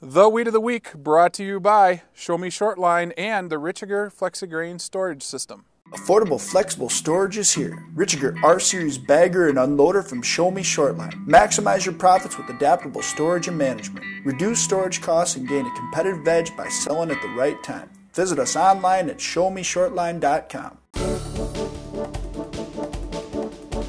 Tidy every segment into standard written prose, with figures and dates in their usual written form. The Weed of the Week brought to you by Show Me Shortline and the Richiger Flexigrain Storage System. Affordable, flexible storage is here. Richiger R-Series bagger and unloader from Show Me Shortline. Maximize your profits with adaptable storage and management. Reduce storage costs and gain a competitive edge by selling at the right time. Visit us online at showmeshortline.com.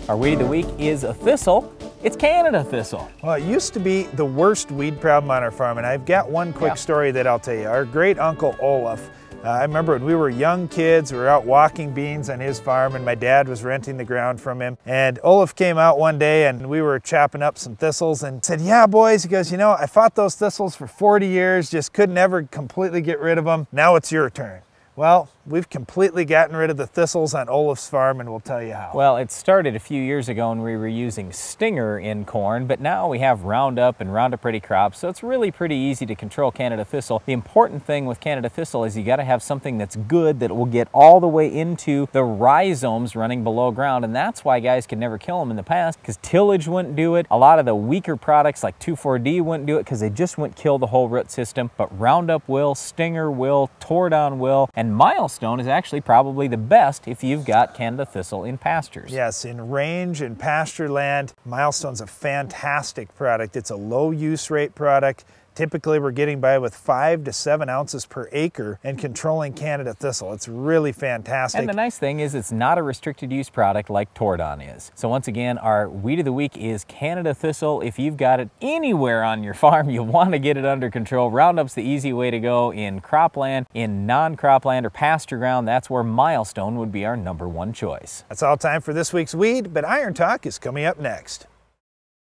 Our Weed of the Week is a thistle. It's Canada thistle. Well, it used to be the worst weed problem on our farm, and I've got one quick story that I'll tell you. Our great uncle Olaf, I remember when we were young kids, we were out walking beans on his farm, and my dad was renting the ground from him. And Olaf came out one day, and we were chopping up some thistles, and said, "Yeah, boys," he goes, "you know, I fought those thistles for 40 years, just could never completely get rid of them. Now it's your turn." Well, we've completely gotten rid of the thistles on Olaf's farm, and we'll tell you how. Well, it started a few years ago when we were using Stinger in corn, but now we have Roundup and Roundup Ready crops, so it's really pretty easy to control Canada thistle. The important thing with Canada thistle is you got to have something that's good that will get all the way into the rhizomes running below ground, and that's why guys could never kill them in the past, because tillage wouldn't do it. A lot of the weaker products like 2,4-D wouldn't do it because they just wouldn't kill the whole root system, but Roundup will, Stinger will, Tordon will, and Milestone is actually probably the best if you've got Canada thistle in pastures. Yes, in range and pasture land, Milestone's a fantastic product. It's a low use rate product. Typically we're getting by with 5 to 7 ounces per acre and controlling Canada thistle. It's really fantastic. And the nice thing is it's not a restricted use product like Tordon is. So once again, our Weed of the Week is Canada thistle. If you've got it anywhere on your farm, you want to get it under control. Roundup's the easy way to go in cropland, in non-cropland or pasture ground. That's where Milestone would be our number one choice. That's all time for this week's Weed, but Iron Talk is coming up next.